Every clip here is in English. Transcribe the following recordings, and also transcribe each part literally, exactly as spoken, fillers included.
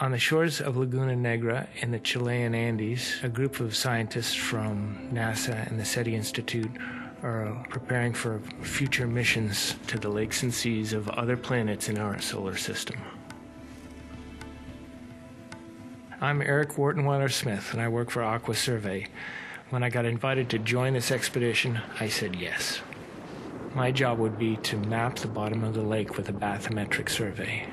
On the shores of Laguna Negra in the Chilean Andes, a group of scientists from NASA and the SETI Institute are preparing for future missions to the lakes and seas of other planets in our solar system. I'm Eric Wartenweiler Smith, and I work for Aqua Survey. When I got invited to join this expedition, I said yes. My job would be to map the bottom of the lake with a bathymetric survey.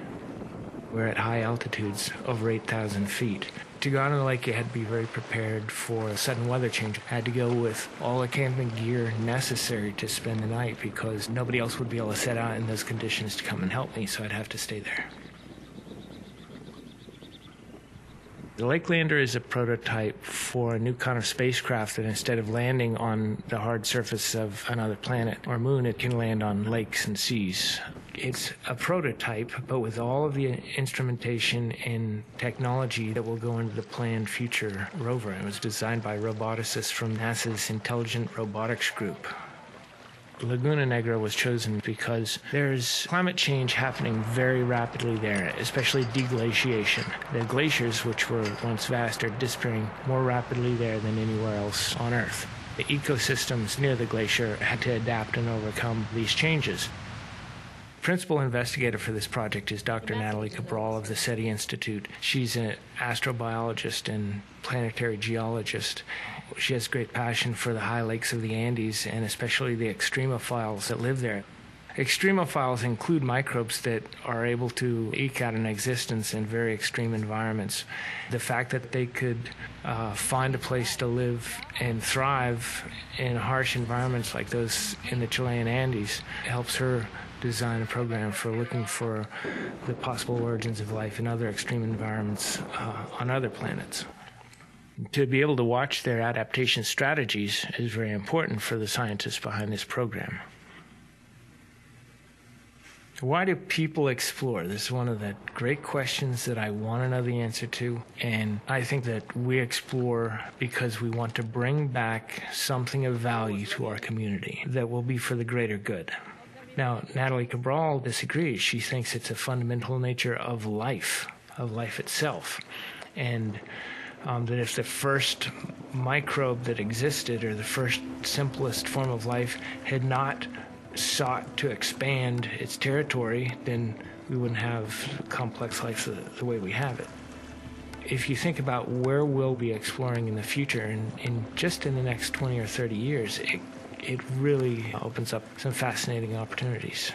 We're at high altitudes, over eight thousand feet. To go out on the lake, you had to be very prepared for a sudden weather change. I had to go with all the camping gear necessary to spend the night because nobody else would be able to set out in those conditions to come and help me, so I'd have to stay there. The Lake Lander is a prototype for a new kind of spacecraft that instead of landing on the hard surface of another planet or moon, it can land on lakes and seas. It's a prototype, but with all of the instrumentation and technology that will go into the planned future rover. It was designed by roboticists from NASA's Intelligent Robotics Group. Laguna Negra was chosen because there's climate change happening very rapidly there, especially deglaciation. The glaciers, which were once vast, are disappearing more rapidly there than anywhere else on Earth. The ecosystems near the glacier had to adapt and overcome these changes. Principal investigator for this project is Doctor Nathalie Cabrol of the SETI Institute. She's an astrobiologist and planetary geologist. She has great passion for the high lakes of the Andes and especially the extremophiles that live there. Extremophiles include microbes that are able to eke out an existence in very extreme environments. The fact that they could uh, find a place to live and thrive in harsh environments like those in the Chilean Andes helps her design a program for looking for the possible origins of life in other extreme environments uh, on other planets. To be able to watch their adaptation strategies is very important for the scientists behind this program. Why do people explore? This is one of the great questions that I want to know the answer to, and I think that we explore because we want to bring back something of value to our community that will be for the greater good. Now, Nathalie Cabrol disagrees. She thinks it's a fundamental nature of life, of life itself, and um, that if the first microbe that existed or the first simplest form of life had not sought to expand its territory, then we wouldn't have complex life the, the way we have it. If you think about where we'll be exploring in the future, and, and just in the next twenty or thirty years, it, it really opens up some fascinating opportunities.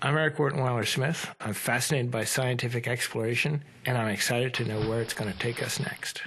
I'm Eric Wartenweiler Smith. I'm fascinated by scientific exploration, and I'm excited to know where it's going to take us next.